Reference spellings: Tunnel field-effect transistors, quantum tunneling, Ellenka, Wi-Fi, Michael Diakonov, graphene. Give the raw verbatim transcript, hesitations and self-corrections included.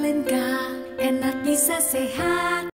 Ellenka, and Elisa say hi.